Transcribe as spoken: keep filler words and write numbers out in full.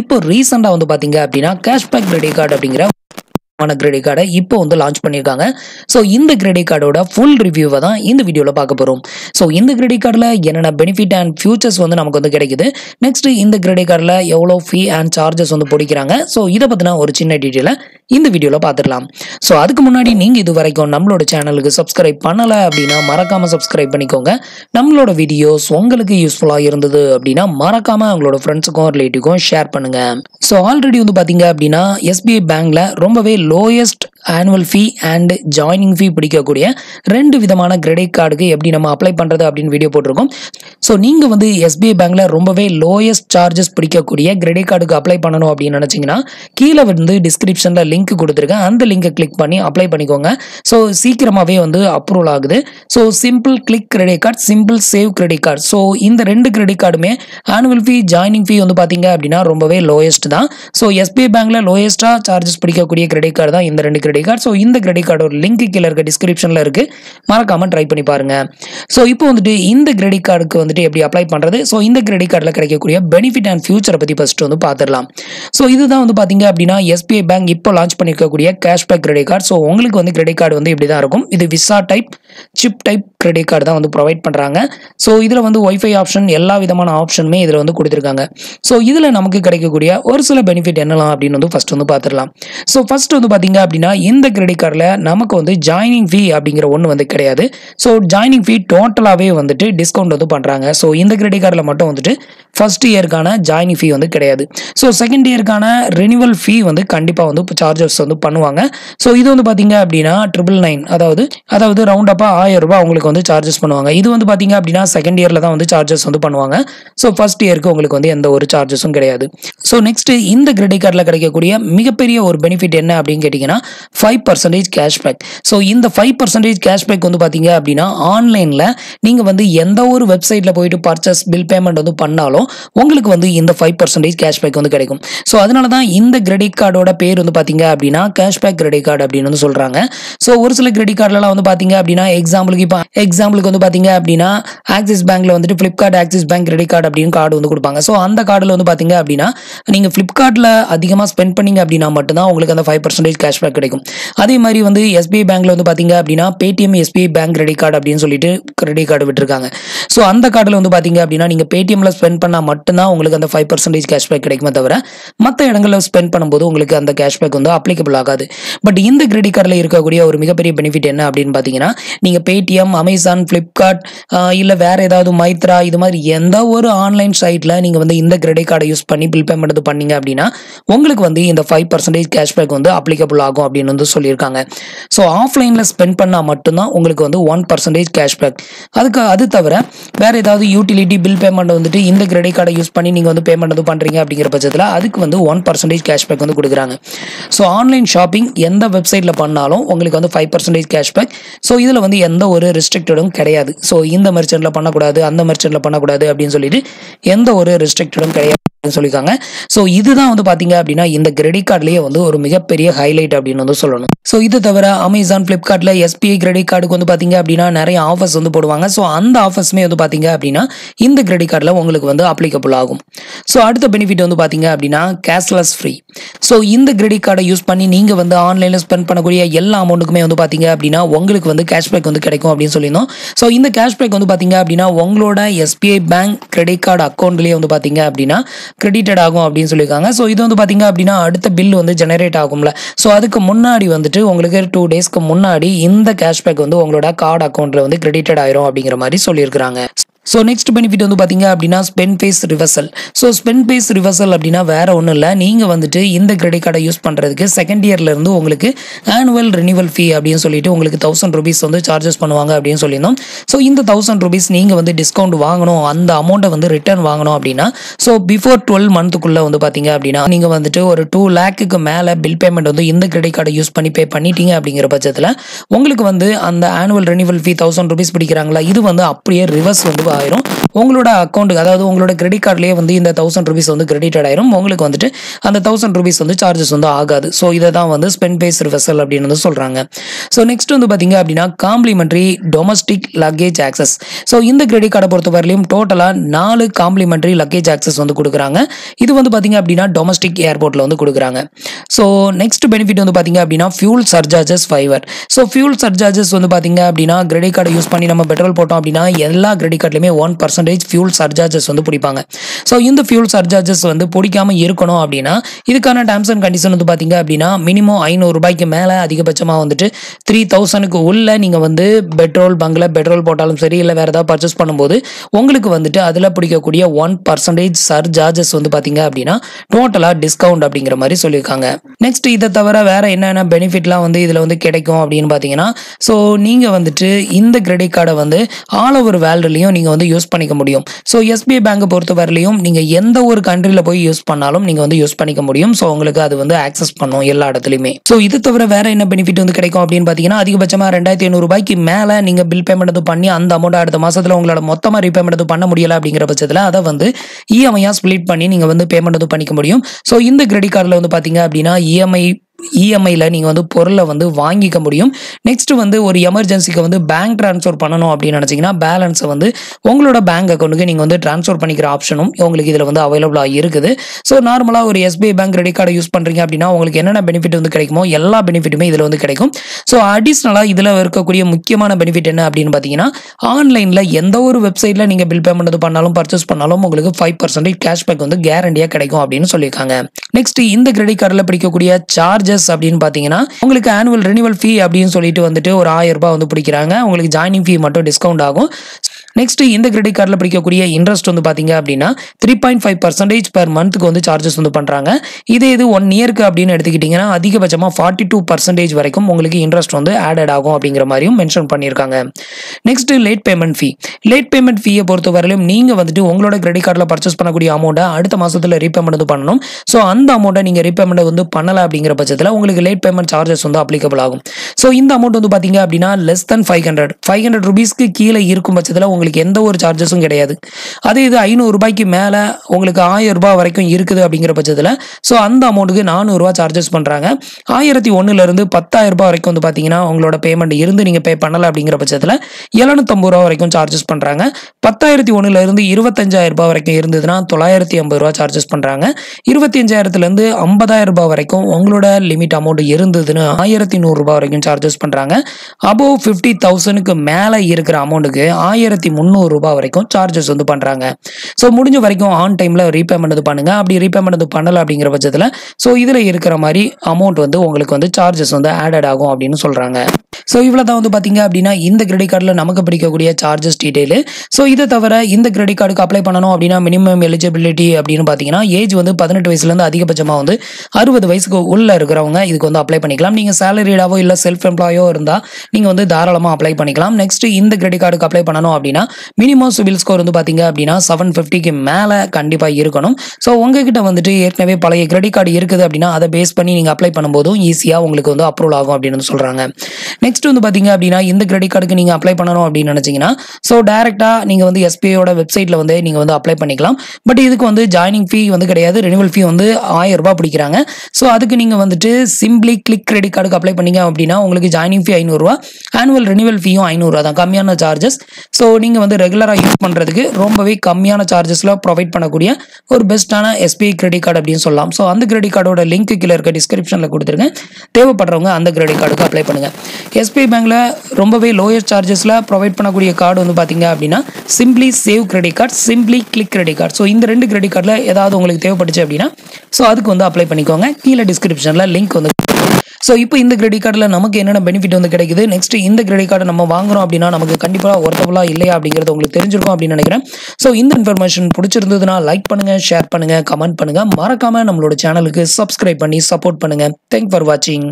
இப்போ ரீசெண்டாக வந்து பார்த்தீங்க அப்படின்னா கேஷ்பேக் கிரெடிட் கார்டு அப்படிங்கிற கிரெடிட் கார்டை இப்போ வந்து லான்ச் பண்ணியிருக்காங்க. ஸோ இந்த கிரெடிட் கார்டோட ஃபுல் ரிவ்யூவை தான் இந்த வீடியோவில் பார்க்க போகிறோம். ஸோ இந்த கிரெடிட் கார்டில் என்னென்ன பெனிஃபிட் அண்ட் ஃபியூச்சர்ஸ் வந்து நமக்கு வந்து கிடைக்குது, நெக்ஸ்ட் இந்த கிரெடிட் கார்டில் எவ்வளோ ஃபீ அண்ட் சார்ஜஸ் வந்து பிடிக்கிறாங்க, ஸோ இதை பற்றின ஒரு சின்ன டீட்டெயிலை இந்த வீடியோவில் பார்த்துடலாம். ஸோ அதுக்கு முன்னாடி நீங்கள் இது வரைக்கும் நம்மளோட சேனலுக்கு சப்ஸ்கிரைப் பண்ணலை அப்படின்னா மறக்காமல் சப்ஸ்கிரைப் பண்ணிக்கோங்க. நம்மளோட வீடியோஸ் உங்களுக்கு யூஸ்ஃபுல்லாக இருந்தது அப்படின்னா மறக்காமல் உங்களோட ஃப்ரெண்ட்ஸுக்கும் ரிலேட்டிவ்க்கும் ஷேர் பண்ணுங்கள். ஸோ ஆல்ரெடி வந்து பார்த்தீங்க அப்படின்னா எஸ்பிஐ பேங்க்கில் ரொம்பவே lowest annual fee and joining fee பிடிக்கக்கூடிய ரெண்டு விதமான கிரெடிட் கார்டுக்கு எப்படி நம்ம அப்ளை பண்ணுறது அப்படின்னு வீடியோ போட்டிருக்கோம். ஸோ நீங்கள் வந்து எஸ்பிஐ பேங்க்கில் ரொம்பவே லோயஸ்ட் சார்ஜஸ் பிடிக்கக்கூடிய கிரெடிட் கார்டுக்கு அப்ளை பண்ணணும் அப்படின்னு நினச்சிங்கன்னா கீழே வந்து டிஸ்கிரிப்ஷனில் லிங்க் கொடுத்துருக்கேன், அந்த லிங்கை கிளிக் பண்ணி அப்ளை பண்ணிக்கோங்க. ஸோ சீக்கிரமாகவே வந்து அப்ரூவல் ஆகுது. So simple click credit card, simple save credit card, so இந்த ரெண்டு கிரெடிட் கார்டுமே ஆனுவல் ஃபீ ஜாயினிங் ஃபீ வந்து பார்த்தீங்க அப்படின்னா ரொம்பவே லோயஸ்ட் தான். ஸோ எஸ்பிஐ பேங்க்கில் லோயஸ்ட்டாக சார்ஜஸ் பிடிக்கக்கூடிய கிரெடிட் கார்டு தான் இந்த ரெண்டு கிரெடிட். ஸோ இந்த கிரெடிட் கார்டோட லிங்க் கீழே இருக்க டிஸ்கிரிப்ஷனில் இருக்கு, மறக்காம ட்ரை பண்ணி பாருங்க. ஸோ இப்போ வந்துட்டு இந்த கிரெடிட் கார்டுக்கு வந்துட்டு எப்படி அப்ளை பண்றது, ஸோ இந்த கிரெடிட் கார்டில் கிடைக்கக்கூடிய பெனிஃபிட் அண்ட் ஃபியூச்சரை பத்தி ஃபர்ஸ்ட் வந்து பார்த்துடலாம். ஸோ இதுதான் வந்து பார்த்தீங்க அப்படின்னா எஸ்பிஐ பேங்க் இப்போ லான்ச் பண்ணிருக்கக்கூடிய கேஷ்பேக் கிரெடிட் கார்டு. ஸோ உங்களுக்கு வந்து கிரெடிட் கார்டு வந்து இப்படி தான் இருக்கும். இது visa type chip type credit card தான் வந்து ப்ரொவைட் பண்றாங்க. ஸோ இதுல வந்து ஒய்ஃபை ஆப்ஷன், எல்லா விதமான ஆப்ஷனுமே இதுல வந்து கொடுத்துருக்காங்க. ஸோ இதுல நமக்கு கிடைக்கக்கூடிய ஒரு சில பெனிஃபிட் என்னலாம் அப்படின்னு வந்து ஃபர்ஸ்ட் வந்து பார்த்துடலாம். ஸோ ஃபர்ஸ்ட் வந்து பார்த்தீங்க அப்படின்னா இந்த கிரெடிட் கார்டில் நமக்கு வந்து ஜாயினிங் ஃபீ அப்படிங்கிற ஒன்று வந்து கிடையாது. ஸோ ஜாயினிங் ஃபீ டோட்டலாகவே வந்துட்டு டிஸ்கவுண்ட் வந்து பண்ணுறாங்க. ஸோ இந்த கிரெடிட் கார்டில் மட்டும் வந்துட்டு ஃபர்ஸ்ட் இயருக்கான ஜாயினிங் ஃபீ வந்து கிடையாது. ஸோ செகண்ட் இயருக்கான ரெனிவல் ஃபீ வந்து கண்டிப்பாக வந்து சார்ஜஸ் வந்து பண்ணுவாங்க. ஸோ இது வந்து பார்த்தீங்க அப்படின்னா ட்ரிபிள் நைன் அதாவது அதாவது ரவுண்ட் அப்பாக ஆயிரம் ரூபாய் உங்களுக்கு வந்து சார்ஜஸ் பண்ணுவாங்க. இது வந்து பார்த்தீங்க அப்படின்னா செகண்ட் இயரில் தான் வந்து சார்ஜஸ் வந்து பண்ணுவாங்க. ஸோ ஃபர்ஸ்ட் இயருக்கு உங்களுக்கு வந்து எந்த ஒரு சார்ஜஸும் கிடையாது. ஸோ நெக்ஸ்ட் இந்த கிரெடிட் கார்டில் கிடைக்கக்கூடிய மிகப்பெரிய ஒரு பெனிஃபிட் என்ன அப்படின்னு கேட்டிங்கன்னா ஃபைவ் பர்சன்டேஜ் கேஷ்பேக். ஸோ இந்த ஃபைவ் பர்சன்டேஜ் கேஷ்பேக் வந்து பார்த்தீங்க அப்படின்னா ஆன்லைனில் நீங்கள் வந்து எந்த ஒரு வெப்சைட்டில் போயிட்டு பர்ச்சேஸ் பில் பேமெண்ட் வந்து பண்ணாலும் உங்களுக்கு வந்து இந்த ஃபைவ் பர்சன்டேஜ் கேஷ்பேக் வந்து கிடைக்கும். ஸோ அதனால தான் இந்த கிரெடிட் கார்டோட பேர் வந்து பார்த்தீங்க அப்படின்னா கேஷ்பேக் கிரெடிட் கார்டு அப்படின்னு வந்து சொல்கிறாங்க. ஸோ ஒரு சில கிரெடிட் கார்டெலாம் வந்து பார்த்தீங்க அப்படின்னா எக்ஸாம்பிளுக்கு இப்போ எக்ஸாம்பிளுக்கு வந்து பார்த்தீங்க அப்படின்னா ஆக்சிஸ் பேங்க்கில் வந்துட்டு Flipkart Axis bank credit card அப்படின்னு கார்டு வந்து கொடுப்பாங்க. ஸோ அந்த கார்டில் வந்து பார்த்தீங்க அப்படின்னா நீங்கள் ஃப்ளிப்கார்ட்டில் அதிகமாக ஸ்பெண்ட் பண்ணிங்க அப்படின்னா மட்டும்தான் உங்களுக்கு அந்த ஃபைவ் பர்சன்டேஜ் கேஷ்பேக் கிடைக்கும். அதே மாதிரி வந்து எஸ்பிஐ பேங்க்ல வந்து பாத்தீங்க அப்படின்னா Paytm SBI bank credit card அப்படின்னு சொல்லிட்டு கிரெடிட் கார்டு விட்டுருக்காங்க. ஸோ அந்த கார்டில் வந்து பாத்தீங்க அப்படின்னா நீங்க பேடிஎம்ல ஸ்பெண்ட் பண்ணா மட்டும்தான் உங்களுக்கு அந்த ஃபைவ் பர்சன்டேஜ் கேஷ்பேக் கிடைக்குமே தவிர மற்ற இடங்களில் ஸ்பெண்ட் பண்ணும்போது உங்களுக்கு அந்த கேஷ்பேக் வந்து அப்ளிகபிள் ஆகாது. பட் இந்த கிரெடிட் கார்டில் இருக்கக்கூடிய ஒரு மிகப்பெரிய பெனிஃபிட் என்ன அப்படின்னு பாத்தீங்கன்னா நீங்க பேடிஎம், அமேசான், பிளிப்கார்ட் இல்ல வேற ஏதாவது மைத்ரா இது மாதிரி எந்த ஒரு ஆன்லைன் சைட்ல நீங்க வந்து இந்த கிரெடிட் கார்டை யூஸ் பண்ணி பில் பேமெண்ட் பண்ணீங்க அப்படின்னா உங்களுக்கு வந்து இந்த ஃபைவ் பர்சன்டேஜ் கேஷ்பேக் வந்து அப்ளிகபிள் ஆகும் அப்படின்னு வந்து சொல்லியிருக்காங்க. ஸோ ஆஃப்லைனில் ஸ்பெண்ட் பண்ணால் மட்டும்தான் உங்களுக்கு வந்து ஒன் பர்சன்டேஜ் கேஷ்பேக். அதுக்கு அது தவிர வேற ஏதாவது யூட்டிலிட்டி பில் பேமெண்ட் வந்துட்டு இந்த கிரெடிட் கார்டை யூஸ் பண்ணி நீங்கள் வந்து பேமெண்ட் வந்து பண்ணுறீங்க அப்படிங்கிற பட்சத்தில் அதுக்கு வந்து ஒன் பர்சன்டேஜ் கேஷ்பேக் வந்து கொடுக்குறாங்க. ஸோ ஆன்லைன் ஷாப்பிங் எந்த வெப்சைட்டில் பண்ணாலும் உங்களுக்கு வந்து ஃபைவ் பர்சன்டேஜ் கேஷ்பேக். ஸோ இதில் வந்து எந்த ஒரு ரெஸ்ட்ரிக்டடும் கிடையாது. ஸோ இந்த மெர்ச்சன்ட்டில் பண்ணக்கூடாது, அந்த மெர்ச்சன்ட்டில் பண்ணக்கூடாது அப்படின்னு சொல்லிட்டு எந்த ஒரு ரெஸ்ட்ரிக்டடும் கிடையாது சொல்லியிருக்காங்க. ஸோ இதுதான் வந்து பார்த்தீங்க அப்படின்னா இந்த கிரெடிட் கார்டுலேயே வந்து ஒரு மிகப்பெரிய ஹைலைட் அப்படின்னு வந்து சொல்லணும். ஸோ இதை தவிர அமேசான், ஃப்ளிப்கார்ட்டில் எஸ்பிஐ கிரெடிட் கார்டுக்கு வந்து பார்த்தீங்க அப்படின்னா நிறைய ஆஃபர்ஸ் வந்து போடுவாங்க. ஸோ அந்த ஆஃபர்ஸுமே வந்து பார்த்தீங்க அப்படின்னா இந்த கிரெடிட் கார்டில் உங்களுக்கு வந்து அப்ளிகபிள் ஆகும். ஸோ அடுத்த பெனிஃபிட் வந்து பார்த்தீங்க அப்படின்னா கேஷ்லெஸ் ஃப்ரீ. ஸோ இந்த கிரெடிட் கார்டை யூஸ் பண்ணி நீங்கள் வந்து ஆன்லைனில் ஸ்பெண்ட் பண்ணக்கூடிய எல்லா அமௌண்ட்டுக்குமே வந்து பார்த்தீங்க அப்படின்னா உங்களுக்கு வந்து கேஷ்பேக் வந்து கிடைக்கும் அப்படின்னு சொல்லியிருந்தோம். ஸோ இந்த கேஷ்பேக் வந்து பார்த்தீங்க அப்படின்னா உங்களோட எஸ்பிஐ பேங்க் கிரெடிட் கார்டு அக்கௌண்ட்லேயே வந்து பார்த்தீங்க அப்படின்னா கிரெடிட்டட் ஆகும் அப்படின்னு சொல்லியிருக்காங்க. ஸோ இது வந்து பார்த்தீங்க அப்படின்னா அடுத்த பில் வந்து ஜெனரேட் ஆகும்ல, ஸோ அதுக்கு முன்னாடி வந்துட்டு உங்களுக்கு டூ டேஸ்க்கு முன்னாடி இந்த கேஷ்பேக் வந்து உங்களோட கார்டு அக்கௌண்ட்ல வந்து கிரெடிட்டட் ஆயிரும் அப்படிங்கிற மாதிரி சொல்லியிருக்காங்க. ஸோ நெக்ஸ்ட் பெனிஃபிட் வந்து பார்த்தீங்க அப்படின்னா spend face reversal. So spend face reversal அப்படின்னா வேற ஒன்றும் இல்லை, நீங்கள் வந்துட்டு இந்த கிரெடிட் கார்டை யூஸ் பண்ணுறதுக்கு செகண்ட் இயர்லேருந்து உங்களுக்கு ஆனுவல் ரெனிவல் ஃபீ அப்படின்னு சொல்லிட்டு உங்களுக்கு தௌசண்ட் ருபீஸ் வந்து சார்ஜஸ் பண்ணுவாங்க அப்படின்னு சொல்லியிருந்தோம். ஸோ இந்த தௌசண்ட் ருபீஸ் நீங்கள் வந்து டிஸ்கவுண்ட் வாங்கணும், அந்த அமௌண்ட்டை வந்து ரிட்டர்ன் வாங்கணும் அப்படின்னா ஸோ பிஃபோர் டுவெல் மந்த்துக்குள்ளே வந்து பார்த்தீங்க அப்படின்னா நீங்கள் வந்துட்டு ஒரு டூ லேக்குக்கு மேலே பில் பேமெண்ட் வந்து இந்த கிரெடிட் கார்டை யூஸ் பண்ணி பே பண்ணிட்டீங்க அப்படிங்கிற பட்சத்தில் உங்களுக்கு வந்து அந்த annual renewal fee thousand rupees பிடிக்கிறாங்களா இது வந்து அப்படியே ரிவர்ஸ் வந்து ஆயிரும். உங்களோட அக்கௌண்ட்டுக்கு, அதாவது உங்களோட கிரெடிட் கார்டுலேயே வந்து இந்த தௌசண்ட் ருபீஸ் வந்து கிரெடிட் ஆயிரும். உங்களுக்கு வந்துட்டு அந்த தௌசண்ட் ருபீஸ் வந்து சார்ஜஸ் வந்து ஆகாது. ஸோ இதை தான் வந்து ஸ்பெண்ட் பேஸ் ரிவர்சல் அப்படின்னு வந்து சொல்கிறாங்க. ஸோ நெக்ஸ்ட் வந்து பார்த்தீங்க அப்படின்னா complimentary domestic luggage access. So இந்த கிரெடிட் கார்டை பொறுத்த வரையிலும் டோட்டலாக நாலு காம்ப்ளிமெண்ட்ரி லக்கேஜ் ஆக்சஸ் வந்து கொடுக்குறாங்க. இது வந்து பார்த்தீங்க அப்படின்னா டொமஸ்டிக் ஏர்போர்ட்டில் வந்து கொடுக்குறாங்க. ஸோ நெக்ஸ்ட் பெனிஃபிட் வந்து பார்த்தீங்க அப்படின்னா fuel surcharges waiver. So fuel surcharges வந்து பார்த்தீங்க அப்படின்னா கிரெடிட் கார்டை யூஸ் பண்ணி நம்ம பெட்ரோல் போட்டோம் அப்படின்னா எல்லா கிரெடிட் கார்டுலையுமே ஒன் பர்சன்டேஜ் ஃபியூல் சர்சார்ஜஸ் வந்து பிடிப்பாங்க. ஸோ இந்த ஃபியூல் சர்சார்ஜஸ் வந்து பிடிக்காமல் இருக்கணும் அப்படின்னா இதுக்கான டேர்ம்ஸ் அண்ட் கண்டிஷன் வந்து பார்த்தீங்க அப்படின்னா மினிமம் ஐநூறு ரூபாய்க்கு மேலே, அதிகபட்சமாக வந்துட்டு த்ரீ தௌசண்ட்க்கு உள்ள நீங்கள் வந்து பெட்ரோல் பங்கில் பெட்ரோல் போட்டாலும் சரி இல்லை வேறு ஏதாவது பர்ச்சேஸ் பண்ணும்போது உங்களுக்கு வந்துட்டு அதில் பிடிக்கக்கூடிய ஒன் பர்சன்டேஜ் சர்சார்ஜஸ் வந்து பார்த்தீங்க அப்படின்னா டோட்டலாக டிஸ்கவுண்ட் அப்படிங்கிற மாதிரி சொல்லியிருக்காங்க. நெக்ஸ்ட் இதை தவிர வேறு என்னென்ன பெனிஃபிட்லாம் வந்து இதில் வந்து கிடைக்கும் அப்படின்னு பார்த்தீங்கன்னா, ஸோ நீங்கள் வந்துட்டு இந்த கிரெடிட் கார்டை வந்து ஆல் ஓவர் வேர்ல்டுலையும் நீங்கள் வந்து யூஸ் பண்ணிக்க முடியும். ஸோ எஸ்பிஐ பேங்கை பொறுத்த வரையிலையும் நீங்கள் எந்த ஒரு கண்ட்ரியில் போய் யூஸ் பண்ணாலும் நீங்கள் வந்து யூஸ் பண்ணிக்க முடியும். ஸோ உங்களுக்கு அது வந்து ஆக்சஸ் பண்ணும் எல்லா இடத்துலையுமே. ஸோ இது தவிர வேற என்ன பெனிஃபிட் வந்து கிடைக்கும் அப்படின்னு பார்த்தீங்கன்னா அதிகபட்சமாக ரெண்டாயிரத்தி ஐநூறு ரூபாய்க்கு மேலே நீங்கள் பில் பேமெண்ட் எதுவும் பண்ணி அந்த அமௌண்ட் அடுத்த மாசத்துல உங்களோட மொத்தமாக ரீபேமெண்ட் எதுவும் பண்ண முடியலை அப்படிங்கிற பட்சத்தில் அதை வந்து இஎம்ஐயா ஸ்பிளிட் பண்ணி நீங்கள் வந்து பேமெண்ட் எதுவும் பண்ணிக்க முடியும். ஸோ இந்த கிரெடிட் கார்டில் வந்து பார்த்தீங்க அப்படின்னா இஎம்ஐ இஎம்ஐயில் நீங்கள் வந்து பொருளை வந்து வாங்கிக்க முடியும். நெக்ஸ்ட் வந்து ஒரு எமர்ஜென்சிக்கு வந்து பேங்க் ட்ரான்ஸ்ஃபர் பண்ணணும் அப்படின்னு நினச்சிங்கன்னா பேலன்ஸை வந்து உங்களோட பேங்க் அக்கௌண்ட்டுக்கு நீங்கள் வந்து ட்ரான்ஸ்ஃபர் பண்ணிக்கிற ஆப்ஷனும் உங்களுக்கு இதில் வந்து அவைலபிளாக இருக்குது. ஸோ நார்மலாக ஒரு எஸ்பிஐ பேங்க் கிரெடிட் கார்டை யூஸ் பண்ணுறீங்க அப்படின்னா உங்களுக்கு என்னென்ன பெனிஃபிட் வந்து கிடைக்குமோ எல்லா பெனிஃபிட்டுமே இதில் வந்து கிடைக்கும். ஸோ அடிஷ்னலாக இதில் இருக்கக்கூடிய முக்கியமான பெனிஃபிட் என்ன அப்படின்னு பார்த்தீங்கன்னா ஆன்லைனில் எந்த ஒரு வெப்சைட்டில் நீங்கள் பில் பேமெண்ட் வந்து பண்ணாலும் பர்ச்சேஸ் பண்ணாலும் உங்களுக்கு ஃபைவ் பர்சன்டேஜ் கேஷ்பேக் வந்து கேரண்டியாக கிடைக்கும் அப்படின்னு சொல்லியிருக்காங்க. நெக்ஸ்ட் இந்த கிரெடிட் கார்டில் பிடிக்கக்கூடிய சார்ஜ் அப்படின்னு பாத்தீங்கன்னா உங்களுக்கு ஆனுவல் ரெனிவல் ஃபீ அப்படின்னு சொல்லிட்டு வந்துட்டு ஒரு ஆயிரம் ரூபாய் வந்து பிடிக்கிறாங்க. உங்களுக்கு ஜாயினிங் ஃபீ மட்டும் டிஸ்கவுண்ட் ஆகும். நெக்ஸ்ட் இந்த கிரெடிட் கார்டில் பிடிக்கக்கூடிய இன்ட்ரெஸ்ட் வந்து பார்த்தீங்க அப்படின்னா three point five percentage per மந்த்க்கு வந்து சார்ஜஸ் வந்து பண்ணுறாங்க. இதே இது ஒன் இயருக்கு அப்படின்னு எடுத்துக்கிட்டிங்கன்னா அதிகபட்சமாக ஃபார்ட்டி டூ பர்சன்டேஜ் வரைக்கும் உங்களுக்கு இன்ட்ரெஸ்ட் வந்து ஆடட் ஆகும் அப்படிங்கிற மாதிரியும் மென்ஷன் பண்ணியிருக்காங்க. Next late payment fee. Late payment ஃபீயை பொறுத்த வரையிலும் நீங்கள் வந்துட்டு உங்களோட கிரெடிட் கார்டில் பர்ச்சேஸ் பண்ணக்கூடிய அமௌண்ட்டை அடுத்த மாதத்தில் ரீபேமெண்ட் வந்து பண்ணணும். ஸோ அந்த அமௌண்ட்டை நீங்கள் ரீபேமெண்ட் வந்து பண்ணலை அப்படிங்கிற பட்சத்தில் உங்களுக்கு லேட் பேமெண்ட் சார்ஜஸ் வந்து அப்ளிகபிள் ஆகும். ஸோ இந்த அமௌண்ட் வந்து பார்த்தீங்க அப்படின்னா less than five hundred five hundred ருபீஸ்க்கு கீழே இருக்கும் பட்சத்தில் உங்களுக்கு எந்த ஒரு சார்ஜஸும் கிடையாது. அதே இது ஐநூறு ரூபாய்க்கு மேலே உங்களுக்கு ஆயிரம் ரூபாய் வரைக்கும் இருக்குது அப்படிங்கிற பட்சத்தில் ஸோ அந்த அமௌண்ட்டுக்கு நானூறு ரூபாய் சார்ஜஸ் பண்ணுறாங்க. ஆயிரத்தி ஒன்றுலேருந்து பத்தாயிரம் ரூபாய் வரைக்கும் வந்து பார்த்தீங்கன்னா உங்களோட பேமெண்ட் இருந்து நீங்கள் பே பண்ணலை அப்படிங்கிற பட்சத்தில் எழுநூற்றம்பது ரூபா வரைக்கும் சார்ஜஸ் பண்ணுறாங்க. பத்தாயிரத்தி ஒன்றுலேருந்து இருபத்தஞ்சாயிரம் ரூபாய் வரைக்கும் இருந்ததுன்னா தொள்ளாயிரத்தி ஐம்பது ரூபா சார்ஜஸ் பண்ணுறாங்க. இருபத்தி அஞ்சாயிரத்துலேருந்து ஐம்பதாயிரம் ரூபாய் வரைக்கும் உங்களோட லிமிட் அமௌண்ட் இருந்ததுன்னு ஆயிரத்தி நூறு ரூபாய் வரைக்கும் சார்ஜஸ் பண்ணுறாங்க. அபோவ் ஃபிஃப்டி தௌசண்ட்க்கு மேலே இருக்கிற அமௌண்ட்டுக்கு ஆயிரத்தி முன்னூறு ரூபாய் வரைக்கும் சார்ஜஸ் வந்து பண்றாங்க. சோ முடிஞ்ச வரைக்கும் ஆன் டைம்ல ரீபேமெண்ட் வந்து பண்ணுங்க. அப்படி ரீபேமெண்ட் பண்ணல அப்படிங்கிற பட்சத்துல சோ இதுல இருக்கிற மாதிரி அமௌண்ட் வந்து உங்களுக்கு வந்து சார்ஜஸ் வந்து ஆடட் ஆகும் அப்படின்னு சொல்றாங்க. சோ இவ்வளவுதான் வந்து பாத்தீங்க அப்படின்னா இந்த கிரெடிட் கார்டுல நமக்கு பிடிக்கக்கூடிய சார்ஜஸ் டீடைல். சோ இதை தவிர இந்த கிரெடிட் கார்டுக்கு அப்ளை பண்ணணும் அப்படின்னா மினிமம் எலிஜிபிலிட்டி அப்படின்னு பாத்தீங்கன்னா ஏஜ் வந்து பதினெட்டு வயசுல இருந்து அதிகபட்சமா வந்து அறுபது வயசுக்கு உள்ள இருக்கிறவங்க இதுக்கு வந்து அப்ளை பண்ணிக்கலாம். நீங்க சேலரிடாவோ இல்ல செல்ஃப் எம்ப்ளாயோ இருந்தா நீங்க வந்து தாராளமா அப்ளை பண்ணிக்கலாம். நெக்ஸ்ட் இந்த கிரெடிட் கார்டுக்கு அப்ளை பண்ணணும் அப்படின்னா மினிமம் சிவில் ஸ்கோர் வந்து பாத்தீங்க அப்படின்னா செவன் பிப்டிக்கு மேல கண்டிப்பா இருக்கணும். சோ உங்ககிட்ட வந்துட்டு ஏற்கனவே பழைய கிரெடிட் கார்டு இருக்குது அப்படின்னா அதை பேஸ் பண்ணி நீங்க அப்ளை பண்ணும்போதும் ஈஸியா உங்களுக்கு வந்து அப்ரூவல் ஆகும் அப்படின்னு சொல்றாங்க. நெக்ஸ்ட் வந்து பாத்தீங்க அப்படின்னா இந்த கிரெடிட் கார்டுக்கு நீங்க அப்ளை பண்ணணும் அப்படின்னு நினைச்சீங்கன்னா சோ டைரக்டா நீங்க வந்து எஸ்பிஐயோட வெப்சைட்ல வந்து நீங்க வந்து அப்ளை பண்ணிக்கலாம். பட் இதுக்கு வந்து ஜாயினிங் ஃபீ வந்து கிடையாது. ரெனிவல் ஃபீ வந்து ஆயிரம் ரூபாய் பிடிக்கிறாங்க. சோ அதுக்கு நீங்க வந்துட்டு சிம்பிளி கிளிக் கிரெடிட் கார்டுக்கு அப்ளை பண்ணீங்க அப்படின்னா உங்களுக்கு ஜாயினிங் ஃபீ ஐநூறு ரூபாய், ஆனுவல் ரெனிவல் ஃபீயும் ஐநூறு ரூபாய் தான், கம்மியான சார்ஜஸ். சோ நீங்கள் வந்து ரெகுலராக யூஸ் பண்ணுறதுக்கு ரொம்பவே கம்மியான சார்ஜஸில் ப்ரொவைட் பண்ணக்கூடிய ஒரு பெஸ்ட்டான எஸ்பிஐ கிரெடிட் கார்டு அப்படின்னு சொல்லலாம். ஸோ அந்த கிரெடிட் கார்டோட லிங்க் கீழே இருக்க டிஸ்கிரிப்ஷனில் கொடுத்துருங்க. தேவைப்படுறவங்க அந்த கிரெடிட் கார்டுக்கு அப்ளை பண்ணுங்கள். எஸ்பிஐ பேங்கில் ரொம்பவே லோயஸ்ட் சார்ஜஸில் ப்ரொவைட் பண்ணக்கூடிய கார்டு வந்து பார்த்தீங்க அப்படின்னா simply save credit card, simply click credit card. So இந்த ரெண்டு கிரெடிட் கார்டில் ஏதாவது உங்களுக்கு தேவைப்பட்டுச்சு அப்படின்னா ஸோ அதுக்கு வந்து அப்ளை பண்ணிக்கோங்க. கீழே டிஸ்கிரிப்ஷனில் லிங்க் வந்து. ஸோ இப்போ இந்த கிரெடிட் கார்டில் நமக்கு என்னென்ன பெனிஃபிட் வந்து கிடைக்குது, நெக்ஸ்ட் இந்த கிரெடிட் கார்டை நம்ம வாங்குறோம் அப்படின்னா நமக்கு கண்டிப்பாக ஒர்த்தபுளாக இல்லையா அப்படிங்கிறது உங்களுக்கு தெரிஞ்சிருக்கும் அப்படின்னு நினைக்கிறேன். ஸோ இந்த இன்ஃபர்மேஷன் பிடிச்சிருந்ததுன்னா லைக் பண்ணுங்கள், ஷேர் பண்ணுங்கள், கமெண்ட் பண்ணுங்கள். மறக்காமல் நம்மளோட சேனலுக்கு சப்ஸ்கிரைப் பண்ணி சப்போர்ட் பண்ணுங்கள். தேங்க்ஸ் ஃபார் வாட்சிங்.